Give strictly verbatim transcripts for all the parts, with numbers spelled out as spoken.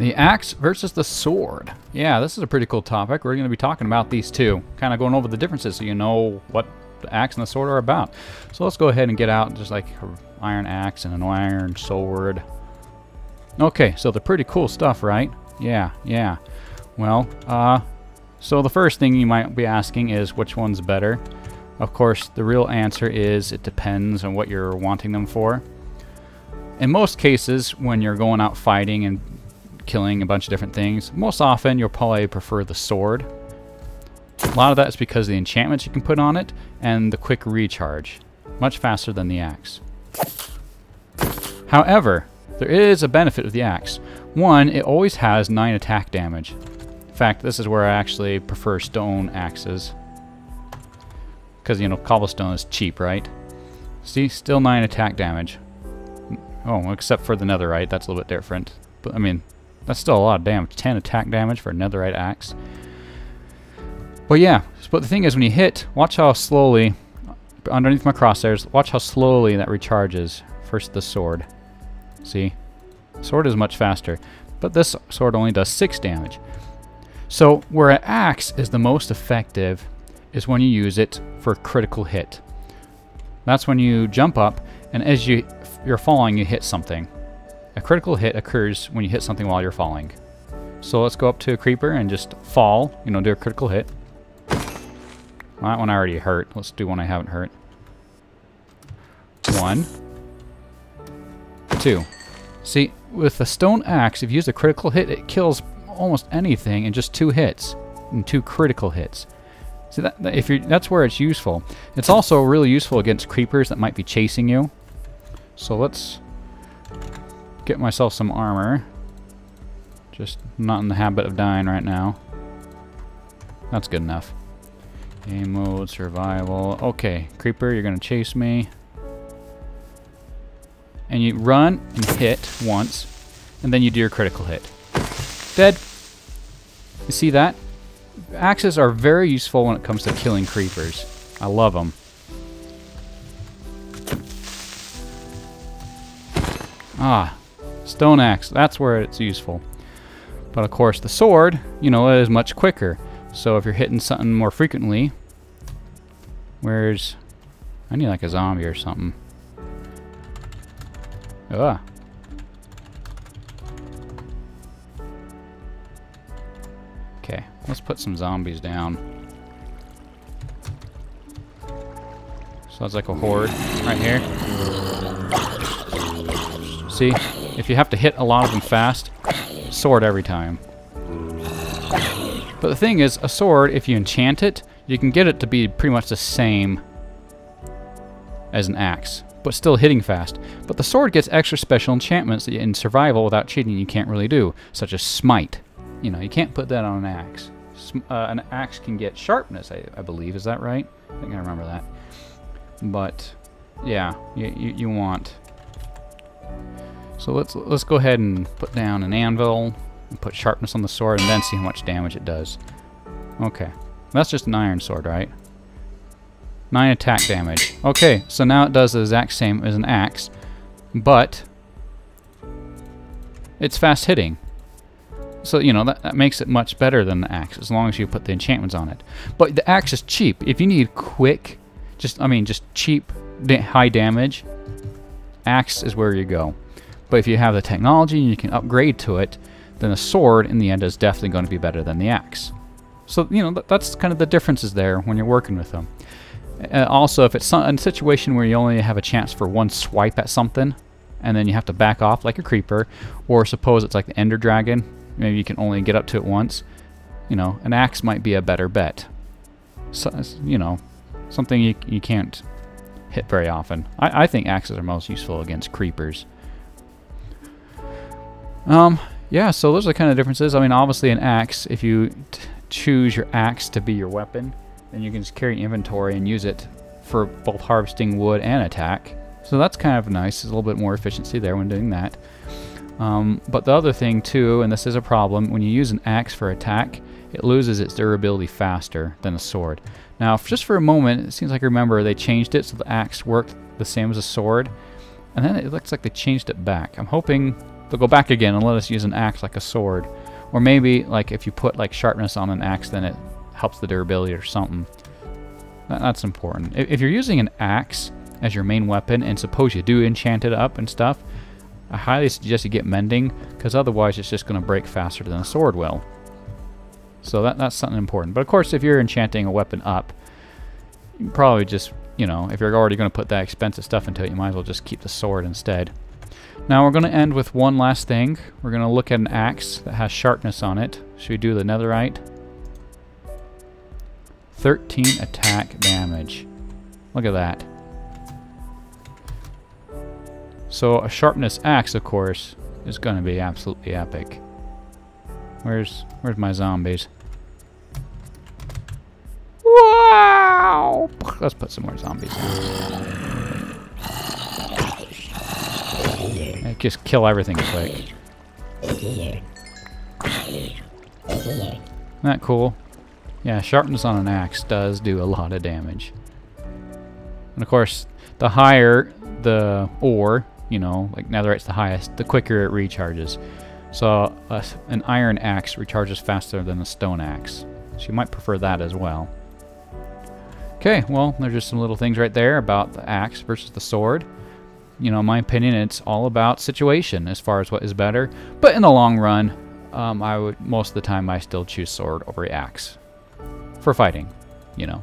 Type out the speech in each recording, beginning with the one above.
The axe versus the sword. Yeah, this is a pretty cool topic. We're going to be talking about these two, kind of going over the differences so you know what the axe and the sword are about. So let's go ahead and get out just like an iron axe and an iron sword. Okay, so they're pretty cool stuff, right? Yeah, yeah. Well, uh, so the first thing you might be asking is which one's better? Of course, the real answer is it depends on what you're wanting them for. In most cases, when you're going out fighting and killing a bunch of different things, most often you'll probably prefer the sword. A lot of that is because of the enchantments you can put on it and the quick recharge, much faster than the axe. However, there is a benefit of the axe. One, it always has nine attack damage. In fact, this is where I actually prefer stone axes, because you know cobblestone is cheap, right? See, still nine attack damage. Oh, except for the netherite, that's a little bit different. But I mean, that's still a lot of damage. ten attack damage for a netherite axe. But yeah, but the thing is, when you hit, watch how slowly, underneath my crosshairs, watch how slowly that recharges. First the sword. See? Sword is much faster. But this sword only does six damage. So where an axe is the most effective is when you use it for a critical hit. That's when you jump up, and as you, you're falling, you hit something. A critical hit occurs when you hit something while you're falling. So let's go up to a creeper and just fall, you know, do a critical hit. That one I already hurt. Let's do one I haven't hurt. One. Two. See, with the stone axe, if you use a critical hit, it kills almost anything in just two hits, and two critical hits. See, that, if you're, that's where it's useful. It's also really useful against creepers that might be chasing you. So let's get myself some armor. Just not in the habit of dying right now. That's good enough. Game mode, survival. Okay, creeper, you're gonna chase me. And you run and hit once, and then you do your critical hit. Dead. You see that? Axes are very useful when it comes to killing creepers. I love them. Ah, stone axe, that's where it's useful. But of course the sword, you know, is much quicker. So if you're hitting something more frequently, where's, I need like a zombie or something. Ah. Okay, let's put some zombies down. Sounds like a horde right here. See, if you have to hit a lot of them fast, sword every time. But the thing is, a sword, if you enchant it, you can get it to be pretty much the same as an axe, but still hitting fast. But the sword gets extra special enchantments that in survival without cheating you can't really do, such as smite. You know, you can't put that on an axe. Uh, an axe can get sharpness, I, I believe. Is that right? I think I remember that. But yeah, you, you, you want. So let's let's go ahead and put down an anvil and put sharpness on the sword and then see how much damage it does. Okay, that's just an iron sword, right? Nine attack damage. Okay, so now it does the exact same as an axe, but it's fast hitting. So, you know, that, that makes it much better than the axe, as long as you put the enchantments on it. But the axe is cheap. If you need quick, just, I mean, just cheap, high damage, axe is where you go. But if you have the technology and you can upgrade to it, then a sword in the end is definitely going to be better than the axe. So, you know, that, that's kind of the differences there when you're working with them. Uh, also, if it's a situation where you only have a chance for one swipe at something, and then you have to back off like a creeper, or suppose it's like the Ender Dragon, maybe you can only get up to it once, you know, an axe might be a better bet. So, you know, something you, you can't hit very often. I, I think axes are most useful against creepers. Um, yeah, so those are the kind of differences. I mean, obviously an axe, if you t choose your axe to be your weapon, then you can just carry inventory and use it for both harvesting wood and attack. So that's kind of nice. There's a little bit more efficiency there when doing that. Um, but the other thing too, and this is a problem, when you use an axe for attack, it loses its durability faster than a sword. Now, if just for a moment, it seems like I remember they changed it so the axe worked the same as a sword, and then it looks like they changed it back. I'm hoping They'll go back again and let us use an axe like a sword. Or maybe like if you put like sharpness on an axe, then it helps the durability or something. That, that's important. If, if you're using an axe as your main weapon, and suppose you do enchant it up and stuff, I highly suggest you get mending, because otherwise it's just going to break faster than a sword will. So that, that's something important. But of course, if you're enchanting a weapon up, you probably just, you know, if you're already going to put that expensive stuff into it, you might as well just keep the sword instead. Now we're going to end with one last thing. We're going to look at an axe that has sharpness on it. Should we do the netherite? thirteen attack damage. Look at that. So a sharpness axe, of course, is going to be absolutely epic. Where's where's my zombies? Wow! Let's put some more zombies in. I just kill everything quick. Isn't that cool? Yeah, sharpness on an axe does do a lot of damage. And of course, the higher the ore, you know, like netherite's the highest, the quicker it recharges. So uh, an iron axe recharges faster than a stone axe. So you might prefer that as well. Okay, well, there's just some little things right there about the axe versus the sword. You know, in my opinion, it's all about situation as far as what is better. But in the long run, um, I would most of the time I still choose sword over axe for fighting. You know,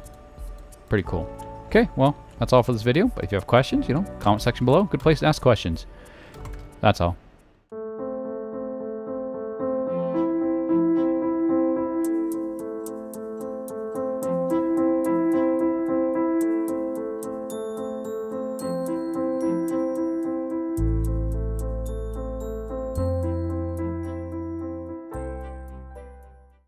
pretty cool. Okay, well, that's all for this video. But if you have questions, you know, comment section below. Good place to ask questions. That's all.